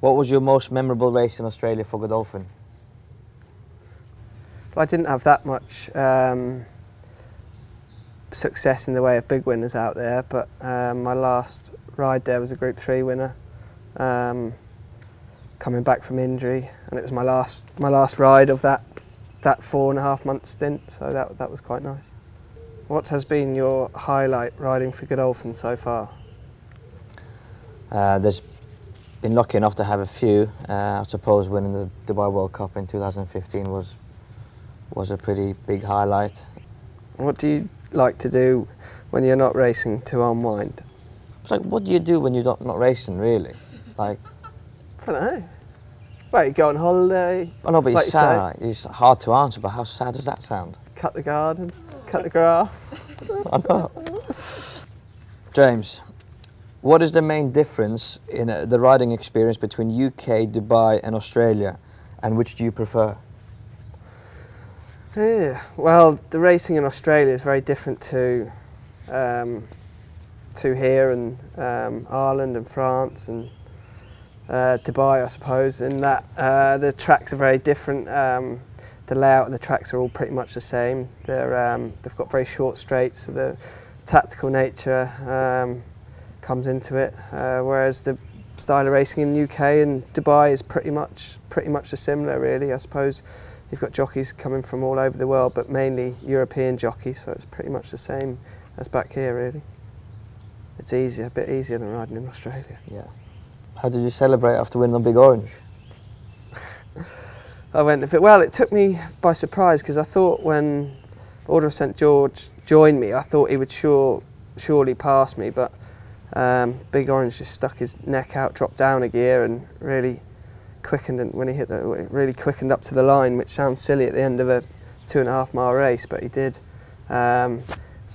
What was your most memorable race in Australia for Godolphin? Well, I didn't have that much success in the way of big winners out there, but my last ride there was a Group 3 winner, coming back from injury, and it was my last ride of that 4.5 month stint, so that was quite nice. What has been your highlight riding for Godolphin so far? There's been lucky enough to have a few. I suppose winning the Dubai World Cup in 2015 was a pretty big highlight. What do you like to do when you're not racing to unwind? It's like, what do you do when you're not racing, really? Like, I don't know. Well, you go on holiday. I know, but like it's sad. It's hard to answer, but how sad does that sound? Cut the garden, cut the grass. I know. James, what is the main difference in the riding experience between UK, Dubai and Australia, and which do you prefer? Yeah, well, the racing in Australia is very different to here and Ireland and France and Dubai, I suppose, in that the tracks are very different. The layout of the tracks are all pretty much the same. They've got very short straights, so the tactical nature comes into it. Whereas the style of racing in the UK and Dubai is pretty much similar, really. I suppose you've got jockeys coming from all over the world, but mainly European jockeys, so it's pretty much the same as back here, really. It's easier, a bit easier than riding in Australia. Yeah. How did you celebrate after winning on Big Orange? I went a bit, well, it took me by surprise, because I thought when Order of St George joined me, I thought he would surely pass me, but Big Orange just stuck his neck out, dropped down a gear and really quickened, and when he hit that, it really quickened up to the line, which sounds silly at the end of a 2.5 mile race, but he did. So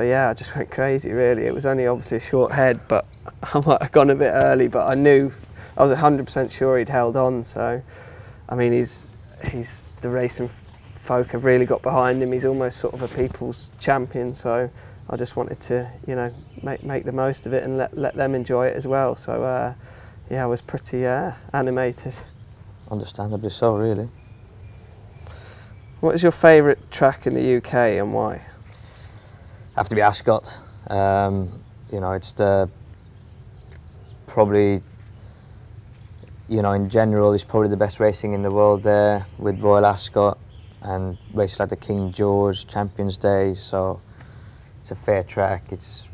yeah, I just went crazy, really. It was only obviously a short head, but I might have gone a bit early, but I knew, I was 100% sure he'd held on. So, I mean, he's the racing folk have really got behind him. He's almost sort of a people's champion. So I just wanted to, you know, make the most of it and let them enjoy it as well. So yeah, I was pretty animated. Understandably so, really. What is your favourite track in the UK and why? Have to be Ascot. You know, it's the probably, you know, in general, it's probably the best racing in the world there, with Royal Ascot and races like the King George, Champions Day. So it's a fair track. It's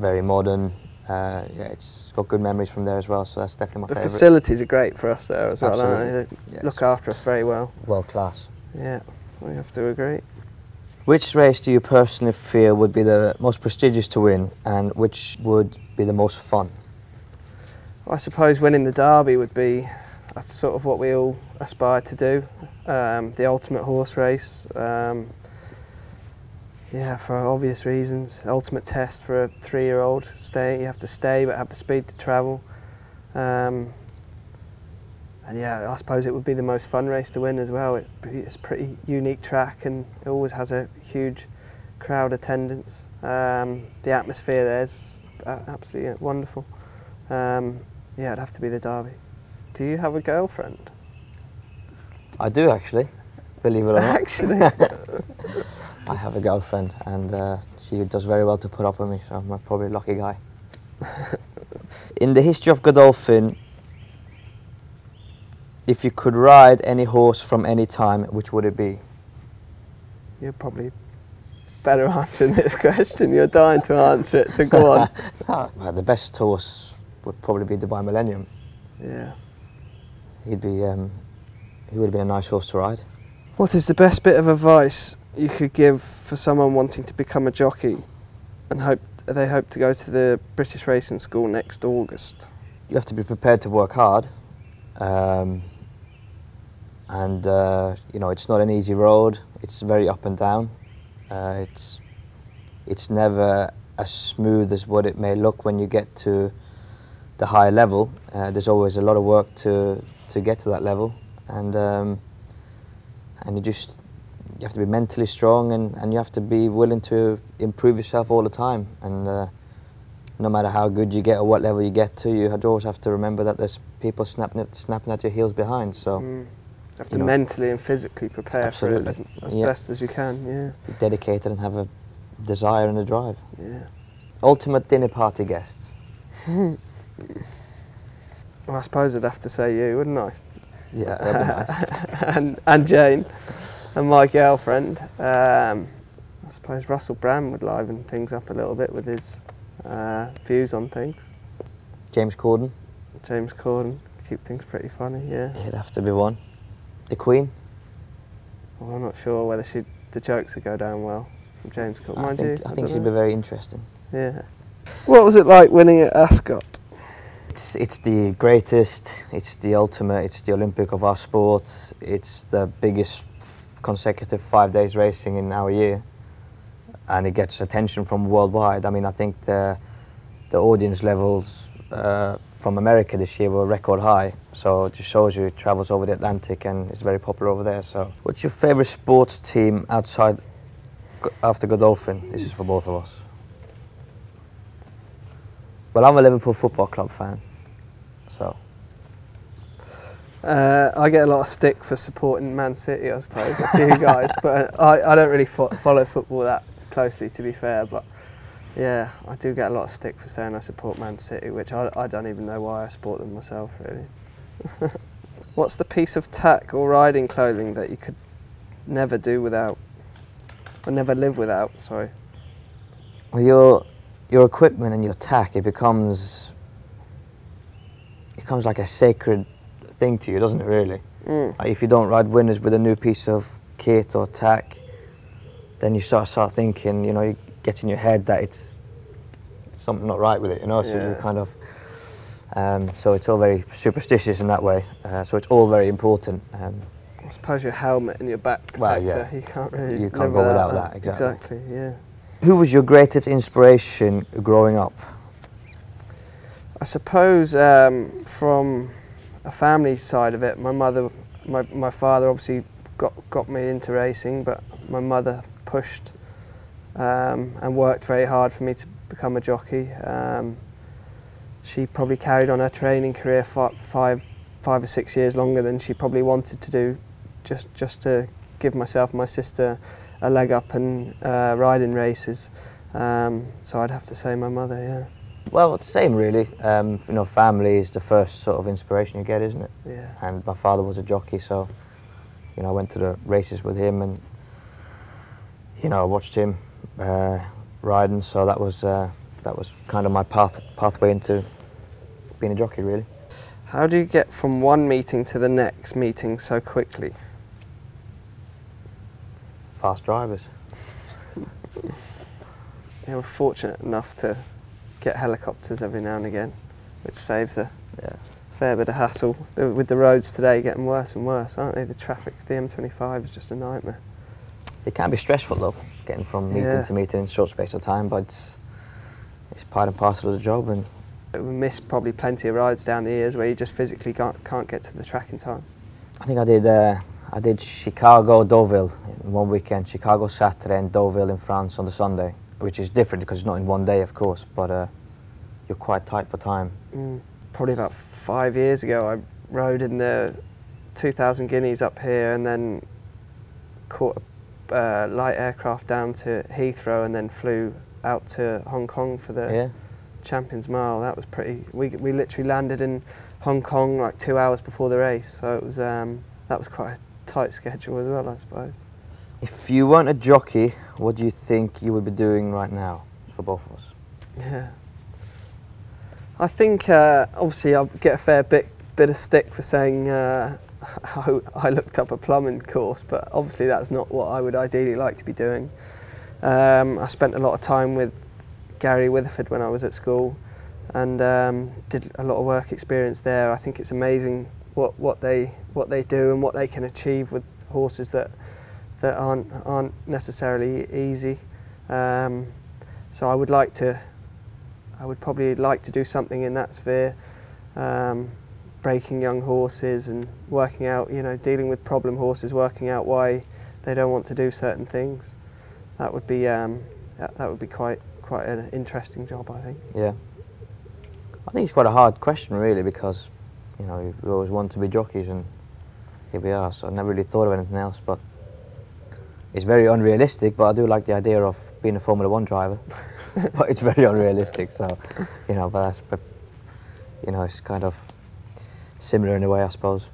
very modern. Yeah, it's got good memories from there as well. So that's definitely my favourite. The facilities are great for us there as well, aren't they? They look after us very well. World class. Yeah, we have to agree. Which race do you personally feel would be the most prestigious to win, and which would be the most fun? Well, I suppose winning the Derby would be sort of what we all aspire to do, the ultimate horse race. Yeah, for obvious reasons. Ultimate test for a 3-year-old. You have to stay, but have the speed to travel. And yeah, I suppose it would be the most fun race to win as well. It's a pretty unique track, and it always has a huge crowd attendance. The atmosphere there is absolutely wonderful. Yeah, it'd have to be the Derby. Do you have a girlfriend? I do, actually, believe it or not. Actually? I have a girlfriend, and she does very well to put up with me, so I'm probably a lucky guy. In the history of Godolphin, if you could ride any horse from any time, which would it be? You're probably better answering this question. You're dying to answer it, so go on. Well, the best horse would probably be Dubai Millennium. Yeah. He would have been a nice horse to ride. What is the best bit of advice you could give for someone wanting to become a jockey and they hope to go to the British Racing School next August? You have to be prepared to work hard. You know, it's not an easy road. It's very up and down. It's never as smooth as what it may look when you get to the higher level. There's always a lot of work to get to that level, and you have to be mentally strong, and you have to be willing to improve yourself all the time. And no matter how good you get or what level you get to, you always have to remember that there's people snapping at your heels behind. So you have to mentally and physically prepare for it as best as you can. Yeah, be dedicated and have a desire and a drive. Yeah. Ultimate dinner party guests. Well, I suppose I'd have to say you, wouldn't I? Yeah, that'd be nice. and Jane, and my girlfriend. I suppose Russell Brand would liven things up a little bit with his views on things. James Corden. James Corden, keep things pretty funny, yeah. It'd have to be one. The Queen. Well, I'm not sure whether the jokes would go down well from James Corden. I think she'd be very interesting. Yeah. What was it like winning at Ascot? It's the greatest, it's the ultimate, it's the Olympic of our sport, it's the biggest consecutive 5 days racing in our year, and it gets attention from worldwide. I mean, I think the audience levels from America this year were record high, so it just shows you it travels over the Atlantic and it's very popular over there. So, what's your favourite sports team outside, after Godolphin? This is for both of us. Well, I'm a Liverpool Football Club fan, so. I get a lot of stick for supporting Man City, I suppose, a few guys, but I don't really follow football that closely, to be fair, but yeah, I do get a lot of stick for saying I support Man City, which I don't even know why I support them myself, really. What's the piece of tack or riding clothing that you could never do without, or never live without, sorry? Your equipment and your tack, it becomes like a sacred thing to you, doesn't it, really? Like if you don't ride winners with a new piece of kit or tack, then you start thinking, you know, you get in your head that it's something not right with it, you know, so you kind of, so it's all very superstitious in that way, so it's all very important. I suppose your helmet and your back protector, well, yeah, you can't go without that, exactly. Yeah. Who was your greatest inspiration growing up? I suppose from a family side of it, my mother, my father obviously got me into racing, but my mother pushed and worked very hard for me to become a jockey. She probably carried on her training career five or six years longer than she probably wanted to do, just to give myself and my sister a leg up and riding races, so I'd have to say my mother, yeah. Well, it's the same really, you know, family is the first sort of inspiration you get, isn't it? Yeah. And my father was a jockey, so, you know, I went to the races with him and, you know, I watched him riding, so that was kind of my pathway into being a jockey, really. How do you get from one meeting to the next meeting so quickly? Fast drivers. Yeah, we're fortunate enough to get helicopters every now and again, which saves a fair bit of hassle. With the roads today getting worse and worse, aren't they? The traffic, the M25 is just a nightmare. It can be stressful though, getting from meeting to meeting in a short space of time, but it's part and parcel of the job. And we missed probably plenty of rides down the years where you just physically can't get to the track in time. I think I did Chicago, Deauville in one weekend, Chicago Saturday and Deauville in France on the Sunday, which is different because it's not in one day, of course, but you're quite tight for time. Probably about 5 years ago, I rode in the 2000 Guineas up here and then caught a light aircraft down to Heathrow and then flew out to Hong Kong for the Champions Mile. That was pretty, we literally landed in Hong Kong like 2 hours before the race, so it was, that was quite a tight schedule as well, I suppose. If you weren't a jockey, what do you think you would be doing right now, for both of us? Yeah. I think, obviously, I'll get a fair bit of stick for saying how I looked up a plumbing course, but obviously that's not what I would ideally like to be doing. I spent a lot of time with Gary Witherford when I was at school and did a lot of work experience there. I think it's amazing what they do and what they can achieve with horses that aren't necessarily easy. So I would probably like to do something in that sphere, breaking young horses and working out, you know, dealing with problem horses, working out why they don't want to do certain things. That would be quite an interesting job, I think. Yeah, I think it's quite a hard question really because you know, we always wanted to be jockeys, and here we are. So I never really thought of anything else, but it's very unrealistic. But I do like the idea of being a Formula One driver, but it's very unrealistic. So, you know, but that's, you know, it's kind of similar in a way, I suppose.